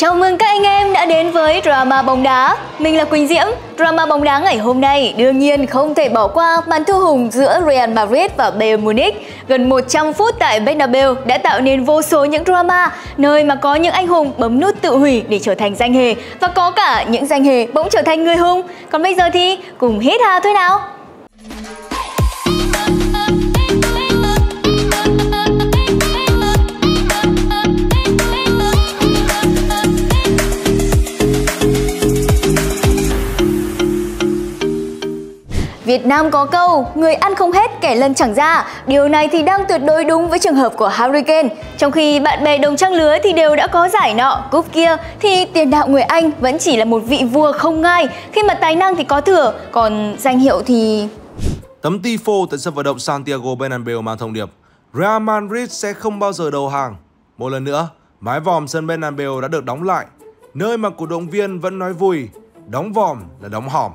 Chào mừng các anh em đã đến với drama bóng đá. Mình là Quỳnh Diễm. Drama bóng đá ngày hôm nay đương nhiên không thể bỏ qua màn thu hùng giữa Real Madrid và Bayern Munich. Gần 100 phút tại Bernabeu đã tạo nên vô số những drama, nơi mà có những anh hùng bấm nút tự hủy để trở thành danh hề và có cả những danh hề bỗng trở thành người hùng. Còn bây giờ thì cùng hít hà thôi nào. Việt Nam có câu, người ăn không hết, kẻ lân chẳng ra. Điều này thì đang tuyệt đối đúng với trường hợp của Harry Kane. Trong khi bạn bè đồng trang lứa thì đều đã có giải nọ, cúp kia, thì tiền đạo người Anh vẫn chỉ là một vị vua không ngai, khi mà tài năng thì có thừa, còn danh hiệu thì... Tấm tifo tại sân vận động Santiago Bernabeu mang thông điệp Real Madrid sẽ không bao giờ đầu hàng. Một lần nữa, mái vòm sân Bernabeu đã được đóng lại, nơi mà cổ động viên vẫn nói vui, đóng vòm là đóng hòm.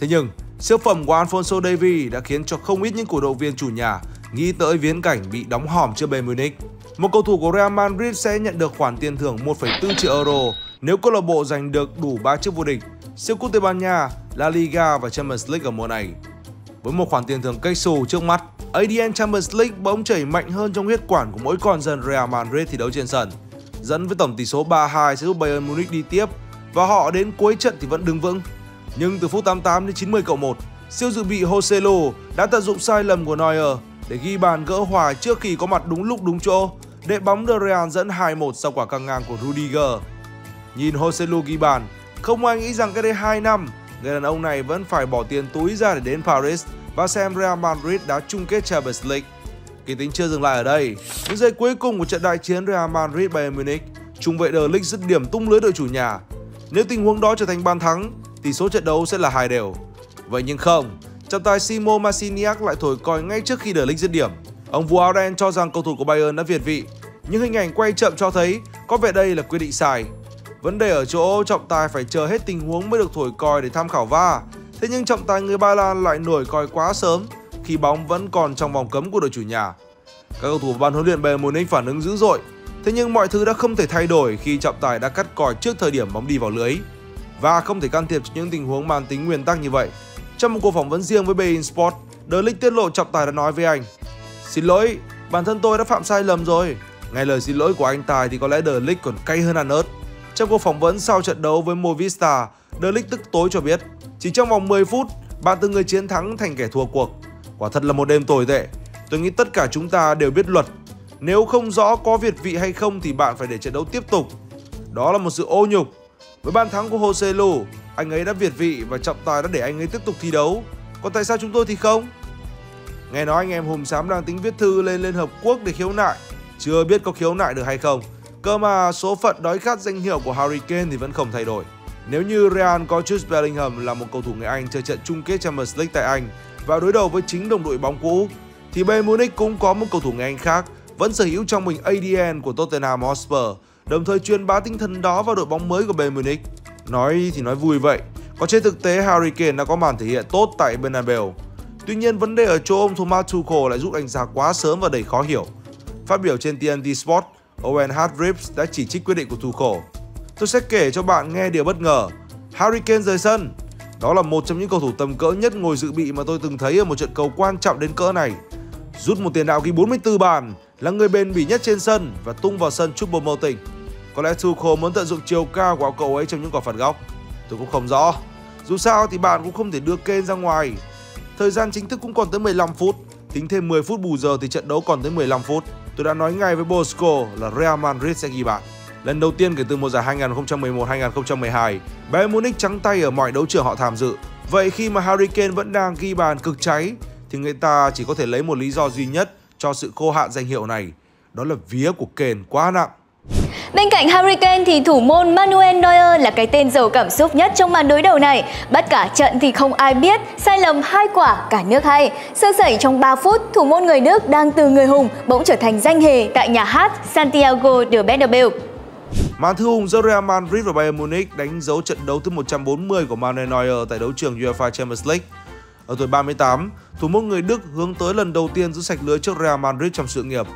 Thế nhưng, siêu phẩm của Alfonso Davies đã khiến cho không ít những cổ động viên chủ nhà nghĩ tới viễn cảnh bị đóng hòm trước Bayern Munich. Một cầu thủ của Real Madrid sẽ nhận được khoản tiền thưởng 1,4 triệu euro nếu câu lạc bộ giành được đủ 3 chức vô địch siêu cúp Tây Ban Nha, La Liga và Champions League ở mùa này. Với một khoản tiền thưởng cách xù trước mắt, ADN Champions League bỗng chảy mạnh hơn trong huyết quản của mỗi con dân Real Madrid thi đấu trên sân, dẫn với tổng tỷ số 3-2 sẽ giúp Bayern Munich đi tiếp và họ đến cuối trận thì vẫn đứng vững. Nhưng từ phút 88 đến 90+1, siêu dự bị Joselu đã tận dụng sai lầm của Neuer để ghi bàn gỡ hòa trước khi có mặt đúng lúc đúng chỗ để bóng đưa Real dẫn 2-1 sau quả căng ngang của Rudiger. Nhìn Joselu ghi bàn, không ai nghĩ rằng cách đây 2 năm, người đàn ông này vẫn phải bỏ tiền túi ra để đến Paris và xem Real Madrid đá chung kết Champions League. Kỳ tích chưa dừng lại ở đây, những giây cuối cùng của trận đại chiến Real Madrid-Bayern Munich, trung vệ Derlic dứt điểm tung lưới đội chủ nhà. Nếu tình huống đó trở thành bàn thắng, tỷ số trận đấu sẽ là 2-2. Vậy nhưng không, trọng tài Simo Masiniak lại thổi còi ngay trước khi Derlic dứt điểm. Ông vua áo đen cho rằng cầu thủ của Bayern đã việt vị, nhưng hình ảnh quay chậm cho thấy có vẻ đây là quyết định sai. Vấn đề ở chỗ trọng tài phải chờ hết tình huống mới được thổi còi để tham khảo VAR. Thế nhưng trọng tài người Ba Lan lại nổi còi quá sớm khi bóng vẫn còn trong vòng cấm của đội chủ nhà. Các cầu thủ ban huấn luyện Bayern Munich phản ứng dữ dội. Thế nhưng mọi thứ đã không thể thay đổi khi trọng tài đã cắt còi trước thời điểm bóng đi vào lưới và không thể can thiệp cho những tình huống mang tính nguyên tắc như vậy. Trong một cuộc phỏng vấn riêng với Be In Sport, Derlic tiết lộ trọng tài đã nói với anh: "Xin lỗi, bản thân tôi đã phạm sai lầm rồi." Ngay lời xin lỗi của anh tài thì có lẽ Derlic còn cay hơn ăn ớt. Trong cuộc phỏng vấn sau trận đấu với Movistar, Derlic tức tối cho biết: "Chỉ trong vòng 10 phút, bạn từ người chiến thắng thành kẻ thua cuộc. Quả thật là một đêm tồi tệ. Tôi nghĩ tất cả chúng ta đều biết luật. Nếu không rõ có việt vị hay không thì bạn phải để trận đấu tiếp tục. Đó là một sự ô nhục. Với bàn thắng của Joselu, anh ấy đã việt vị và trọng tài đã để anh ấy tiếp tục thi đấu. Còn tại sao chúng tôi thì không?" Nghe nói anh em hùm xám đang tính viết thư lên Liên Hợp Quốc để khiếu nại. Chưa biết có khiếu nại được hay không. Cơ mà số phận đói khát danh hiệu của Harry Kane thì vẫn không thay đổi. Nếu như Real có Jude Bellingham là một cầu thủ người Anh chơi trận chung kết Champions League tại Anh và đối đầu với chính đồng đội bóng cũ, thì Bayern Munich cũng có một cầu thủ người Anh khác vẫn sở hữu trong mình ADN của Tottenham Hotspur, đồng thời truyền bá tinh thần đó vào đội bóng mới của Bayern Munich. Nói thì nói vui vậy, còn trên thực tế Harry Kane đã có màn thể hiện tốt tại Bernabeu. Tuy nhiên vấn đề ở chỗ ông Thomas Tuchel lại giúp đánh giá quá sớm và đầy khó hiểu. Phát biểu trên TNT Sport, Owen Hart đã chỉ trích quyết định của Tuchel. "Tôi sẽ kể cho bạn nghe điều bất ngờ. Harry Kane rời sân. Đó là một trong những cầu thủ tầm cỡ nhất ngồi dự bị mà tôi từng thấy ở một trận cầu quan trọng đến cỡ này. Rút một tiền đạo ghi 44 bàn, là người bền bỉ nhất trên sân và tung vào sân chút bồ màu tỉnh. Có lẽ Tuchel muốn tận dụng chiều cao của cậu ấy trong những quả phạt góc. Tôi cũng không rõ. Dù sao thì bạn cũng không thể đưa Kane ra ngoài. Thời gian chính thức cũng còn tới 15 phút. Tính thêm 10 phút bù giờ thì trận đấu còn tới 15 phút. Tôi đã nói ngay với Bosco là Real Madrid sẽ ghi bàn." Lần đầu tiên kể từ mùa giải 2011-2012, Bayern Munich trắng tay ở mọi đấu trường họ tham dự. Vậy khi mà Harry Kane vẫn đang ghi bàn cực cháy, thì người ta chỉ có thể lấy một lý do duy nhất cho sự khô hạn danh hiệu này. Đó là vía của Kane quá nặng. Bên cạnh Harry Kane thì thủ môn Manuel Neuer là cái tên giàu cảm xúc nhất trong màn đối đầu này. Bắt cả trận thì không ai biết, sai lầm 2 quả cả nước hay. Sơ sẩy trong 3 phút, thủ môn người Đức đang từ người hùng bỗng trở thành danh hề tại nhà hát Santiago de Bernabeu. Màn thư hùng giữa Real Madrid và Bayern Munich đánh dấu trận đấu thứ 140 của Manuel Neuer tại đấu trường UEFA Champions League. Ở tuổi 38, thủ môn người Đức hướng tới lần đầu tiên giữ sạch lưới trước Real Madrid trong sự nghiệp.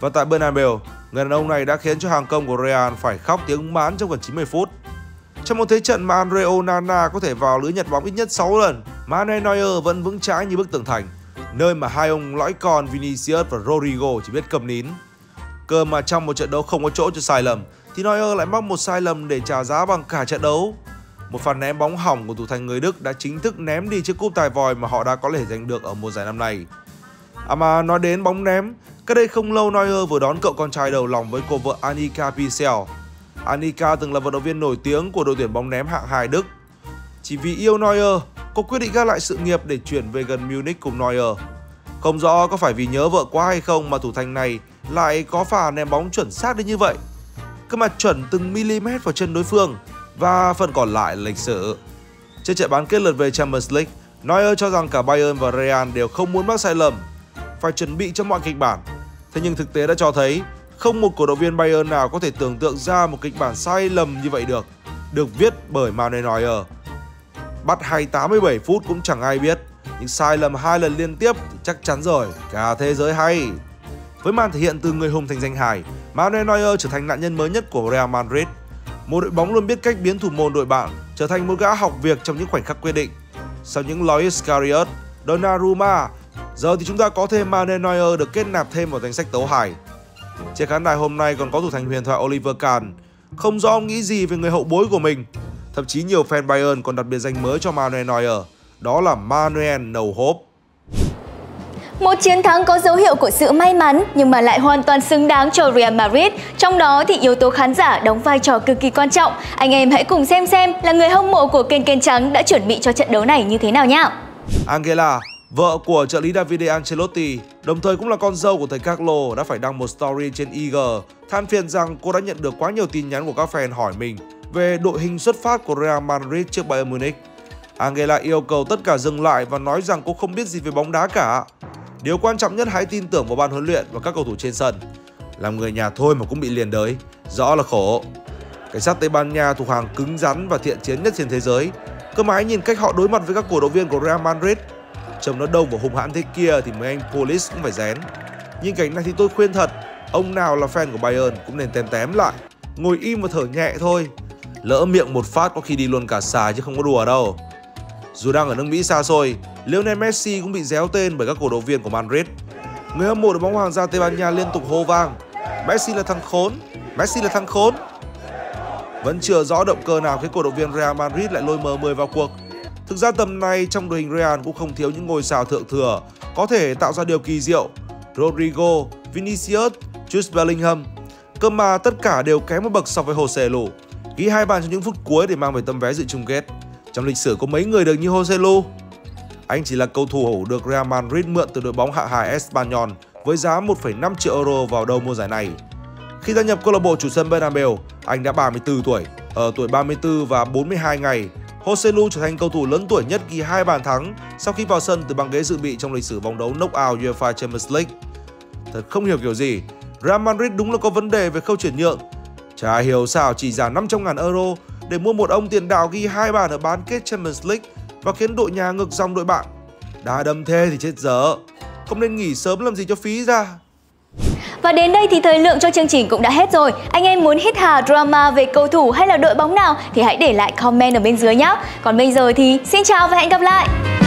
Và tại Bernabeu, người đàn ông này đã khiến cho hàng công của Real phải khóc tiếng mãn trong gần 90 phút. Trong một thế trận mà Andre Onana có thể vào lưới nhặt bóng ít nhất 6 lần, Manuel Neuer vẫn vững chãi như bức tường thành, nơi mà hai ông lõi con Vinicius và Rodrigo chỉ biết cầm nín. Cơ mà trong một trận đấu không có chỗ cho sai lầm, thì Neuer lại mắc một sai lầm để trả giá bằng cả trận đấu. Một pha ném bóng hỏng của thủ thành người Đức đã chính thức ném đi chiếc cúp tài vòi mà họ đã có thể giành được ở mùa giải năm nay. Mà nói đến bóng ném, cách đây không lâu Neuer vừa đón cậu con trai đầu lòng với cô vợ Annika Piecel. Annika từng là vận động viên nổi tiếng của đội tuyển bóng ném hạng 2 Đức. Chỉ vì yêu Neuer, cô quyết định gác lại sự nghiệp để chuyển về gần Munich cùng Neuer. Không rõ có phải vì nhớ vợ quá hay không mà thủ thành này lại có pha ném bóng chuẩn xác đến như vậy. Cứ mặt chuẩn từng mm vào chân đối phương và phần còn lại là lịch sử. Trước trận bán kết lượt về Champions League, Neuer cho rằng cả Bayern và Real đều không muốn mắc sai lầm, phải chuẩn bị cho mọi kịch bản. Thế nhưng thực tế đã cho thấy không một cổ động viên Bayern nào có thể tưởng tượng ra một kịch bản sai lầm như vậy được viết bởi Manuel Neuer. Bắt hay 87 phút cũng chẳng ai biết, nhưng sai lầm 2 lần liên tiếp thì chắc chắn rồi, cả thế giới hay. Với màn thể hiện từ người hùng thành danh hài, Manuel Neuer trở thành nạn nhân mới nhất của Real Madrid. Một đội bóng luôn biết cách biến thủ môn đội bạn trở thành một gã học việc trong những khoảnh khắc quyết định. Sau những Loris Karius, Donnarumma, giờ thì chúng ta có thêm Manuel Neuer được kết nạp thêm vào danh sách tấu hài. Trên khán đài hôm nay còn có thủ thành huyền thoại Oliver Kahn. Không rõ ông nghĩ gì về người hậu bối của mình. Thậm chí nhiều fan Bayern còn đặt biệt danh mới cho Manuel Neuer, đó là Manuel Nầu Hốp. Một chiến thắng có dấu hiệu của sự may mắn nhưng mà lại hoàn toàn xứng đáng cho Real Madrid. Trong đó thì yếu tố khán giả đóng vai trò cực kỳ quan trọng. Anh em hãy cùng xem là người hâm mộ của kênh Trắng đã chuẩn bị cho trận đấu này như thế nào nhá. Angela, vợ của trợ lý Davide Ancelotti, đồng thời cũng là con dâu của thầy Carlo, đã phải đăng một story trên IG than phiền rằng cô đã nhận được quá nhiều tin nhắn của các fan hỏi mình về đội hình xuất phát của Real Madrid trước Bayern Munich. Angela yêu cầu tất cả dừng lại và nói rằng cô không biết gì về bóng đá cả. Điều quan trọng nhất hãy tin tưởng vào ban huấn luyện và các cầu thủ trên sân. Làm người nhà thôi mà cũng bị liền đới, rõ là khổ. Cảnh sát Tây Ban Nha thuộc hàng cứng rắn và thiện chiến nhất trên thế giới. Cơ mà hãy nhìn cách họ đối mặt với các cổ động viên của Real Madrid. Trông nó đông và hung hãn thế kia thì mấy anh police cũng phải rén. Nhưng cảnh này thì tôi khuyên thật, ông nào là fan của Bayern cũng nên tém tém lại, ngồi im và thở nhẹ thôi. Lỡ miệng một phát có khi đi luôn cả xà chứ không có đùa đâu. Dù đang ở nước Mỹ xa xôi, Lionel Messi cũng bị réo tên bởi các cổ động viên của Madrid. Người hâm mộ đội bóng Hoàng gia Tây Ban Nha liên tục hô vang: Messi là thằng khốn, Messi là thằng khốn. Vẫn chưa rõ động cơ nào khiến cổ động viên Real Madrid lại lôi M10 vào cuộc. Thực ra tầm này trong đội hình Real cũng không thiếu những ngôi sao thượng thừa có thể tạo ra điều kỳ diệu: Rodrigo, Vinicius, Jude Bellingham. Cơ mà tất cả đều kém một bậc so với Joselu, ghi 2 bàn trong những phút cuối để mang về tấm vé dự chung kết. Trong lịch sử có mấy người được như Joselu? Anh chỉ là cầu thủ được Real Madrid mượn từ đội bóng hạng 2 Espanyol với giá 1,5 triệu euro vào đầu mùa giải này. Khi gia nhập câu lạc bộ chủ sân Bernabeu, anh đã 34 tuổi. Ở tuổi 34 và 42 ngày, Joselu trở thành cầu thủ lớn tuổi nhất ghi 2 bàn thắng sau khi vào sân từ băng ghế dự bị trong lịch sử vòng đấu knock-out UEFA Champions League. Thật không hiểu kiểu gì, Real Madrid đúng là có vấn đề về khâu chuyển nhượng. Chả hiểu sao chỉ giảm 500.000 euro để mua một ông tiền đạo ghi 2 bàn ở bán kết Champions League và khiến đội nhà ngược dòng đội bạn. Đá đâm thế thì chết dở, không nên nghỉ sớm làm gì cho phí ra. Và đến đây thì thời lượng cho chương trình cũng đã hết rồi. Anh em muốn hít hà drama về cầu thủ hay là đội bóng nào thì hãy để lại comment ở bên dưới nhé. Còn bây giờ thì xin chào và hẹn gặp lại.